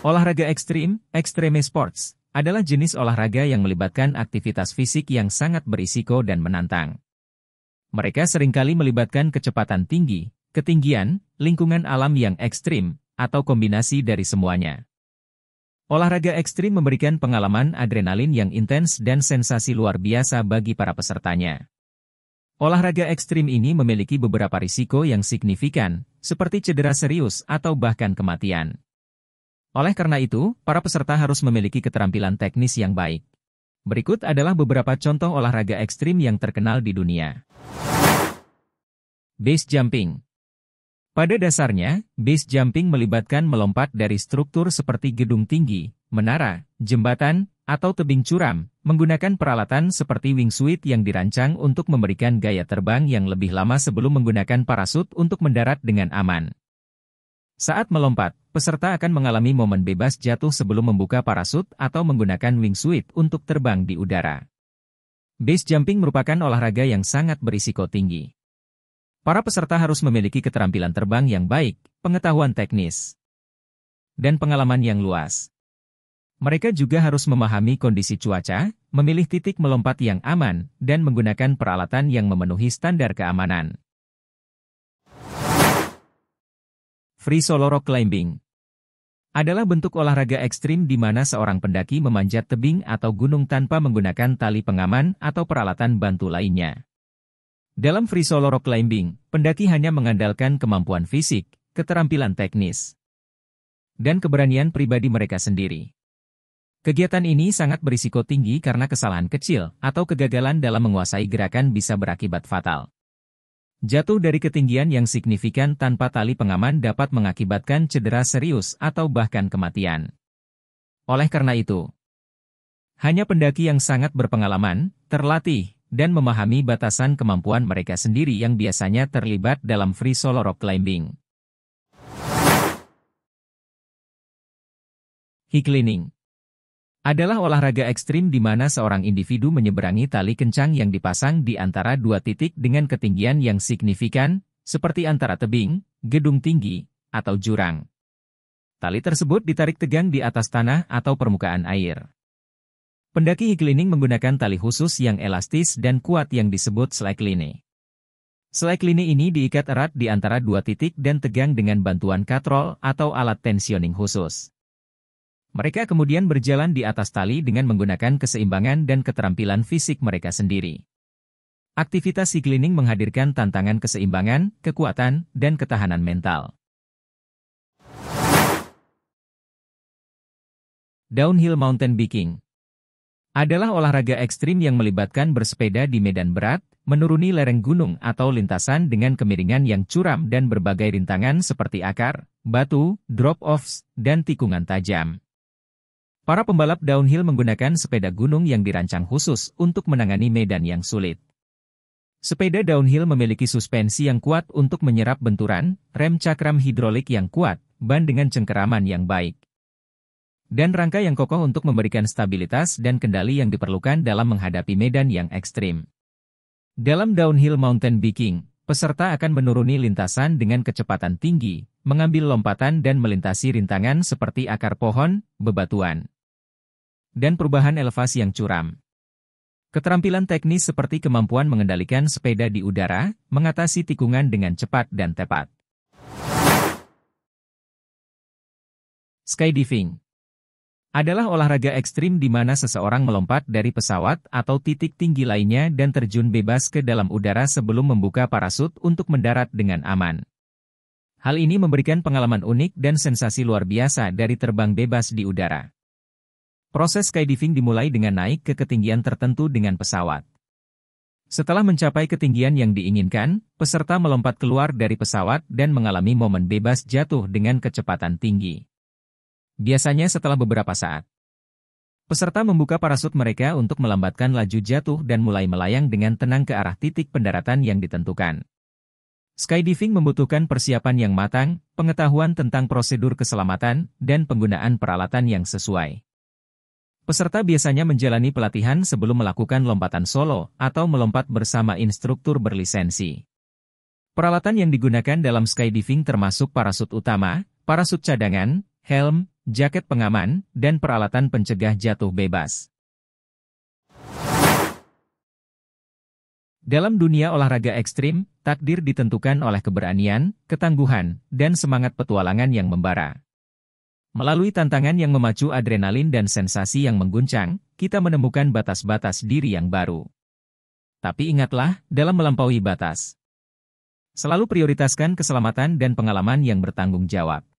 Olahraga ekstrim, extreme sports, adalah jenis olahraga yang melibatkan aktivitas fisik yang sangat berisiko dan menantang. Mereka seringkali melibatkan kecepatan tinggi, ketinggian, lingkungan alam yang ekstrim, atau kombinasi dari semuanya. Olahraga ekstrim memberikan pengalaman adrenalin yang intens dan sensasi luar biasa bagi para pesertanya. Olahraga ekstrim ini memiliki beberapa risiko yang signifikan, seperti cedera serius atau bahkan kematian. Oleh karena itu, para peserta harus memiliki keterampilan teknis yang baik. Berikut adalah beberapa contoh olahraga ekstrim yang terkenal di dunia. Base jumping. Pada dasarnya, base jumping melibatkan melompat dari struktur seperti gedung tinggi, menara, jembatan, atau tebing curam, menggunakan peralatan seperti wingsuit yang dirancang untuk memberikan gaya terbang yang lebih lama sebelum menggunakan parasut untuk mendarat dengan aman. Saat melompat, peserta akan mengalami momen bebas jatuh sebelum membuka parasut atau menggunakan wingsuit untuk terbang di udara. Base jumping merupakan olahraga yang sangat berisiko tinggi. Para peserta harus memiliki keterampilan terbang yang baik, pengetahuan teknis, dan pengalaman yang luas. Mereka juga harus memahami kondisi cuaca, memilih titik melompat yang aman, dan menggunakan peralatan yang memenuhi standar keamanan. Free solo rock climbing adalah bentuk olahraga ekstrim di mana seorang pendaki memanjat tebing atau gunung tanpa menggunakan tali pengaman atau peralatan bantu lainnya. Dalam free solo rock climbing, pendaki hanya mengandalkan kemampuan fisik, keterampilan teknis, dan keberanian pribadi mereka sendiri. Kegiatan ini sangat berisiko tinggi karena kesalahan kecil atau kegagalan dalam menguasai gerakan bisa berakibat fatal. Jatuh dari ketinggian yang signifikan tanpa tali pengaman dapat mengakibatkan cedera serius atau bahkan kematian. Oleh karena itu, hanya pendaki yang sangat berpengalaman, terlatih, dan memahami batasan kemampuan mereka sendiri yang biasanya terlibat dalam free solo rock climbing. Highclimbing adalah olahraga ekstrim di mana seorang individu menyeberangi tali kencang yang dipasang di antara dua titik dengan ketinggian yang signifikan, seperti antara tebing, gedung tinggi, atau jurang. Tali tersebut ditarik tegang di atas tanah atau permukaan air. Pendaki highclimbing menggunakan tali khusus yang elastis dan kuat yang disebut slackline. Slackline ini diikat erat di antara dua titik dan tegang dengan bantuan katrol atau alat tensioning khusus. Mereka kemudian berjalan di atas tali dengan menggunakan keseimbangan dan keterampilan fisik mereka sendiri. Aktivitas highclimbing menghadirkan tantangan keseimbangan, kekuatan, dan ketahanan mental. Downhill mountain biking adalah olahraga ekstrim yang melibatkan bersepeda di medan berat, menuruni lereng gunung atau lintasan dengan kemiringan yang curam dan berbagai rintangan seperti akar, batu, drop-offs, dan tikungan tajam. Para pembalap downhill menggunakan sepeda gunung yang dirancang khusus untuk menangani medan yang sulit. Sepeda downhill memiliki suspensi yang kuat untuk menyerap benturan, rem cakram hidrolik yang kuat, ban dengan cengkeraman yang baik, dan rangka yang kokoh untuk memberikan stabilitas dan kendali yang diperlukan dalam menghadapi medan yang ekstrim. Dalam downhill mountain biking, peserta akan menuruni lintasan dengan kecepatan tinggi, mengambil lompatan dan melintasi rintangan seperti akar pohon, bebatuan, dan perubahan elevasi yang curam. Keterampilan teknis seperti kemampuan mengendalikan sepeda di udara, mengatasi tikungan dengan cepat dan tepat. Skydiving adalah olahraga ekstrim di mana seseorang melompat dari pesawat atau titik tinggi lainnya dan terjun bebas ke dalam udara sebelum membuka parasut untuk mendarat dengan aman. Hal ini memberikan pengalaman unik dan sensasi luar biasa dari terbang bebas di udara. Proses skydiving dimulai dengan naik ke ketinggian tertentu dengan pesawat. Setelah mencapai ketinggian yang diinginkan, peserta melompat keluar dari pesawat dan mengalami momen bebas jatuh dengan kecepatan tinggi. Biasanya setelah beberapa saat, peserta membuka parasut mereka untuk melambatkan laju jatuh dan mulai melayang dengan tenang ke arah titik pendaratan yang ditentukan. Skydiving membutuhkan persiapan yang matang, pengetahuan tentang prosedur keselamatan, dan penggunaan peralatan yang sesuai. Peserta biasanya menjalani pelatihan sebelum melakukan lompatan solo atau melompat bersama instruktur berlisensi. Peralatan yang digunakan dalam skydiving termasuk parasut utama, parasut cadangan, helm, jaket pengaman, dan peralatan pencegah jatuh bebas. Dalam dunia olahraga ekstrim, takdir ditentukan oleh keberanian, ketangguhan, dan semangat petualangan yang membara. Melalui tantangan yang memacu adrenalin dan sensasi yang mengguncang, kita menemukan batas-batas diri yang baru. Tapi ingatlah, dalam melampaui batas, selalu prioritaskan keselamatan dan pengalaman yang bertanggung jawab.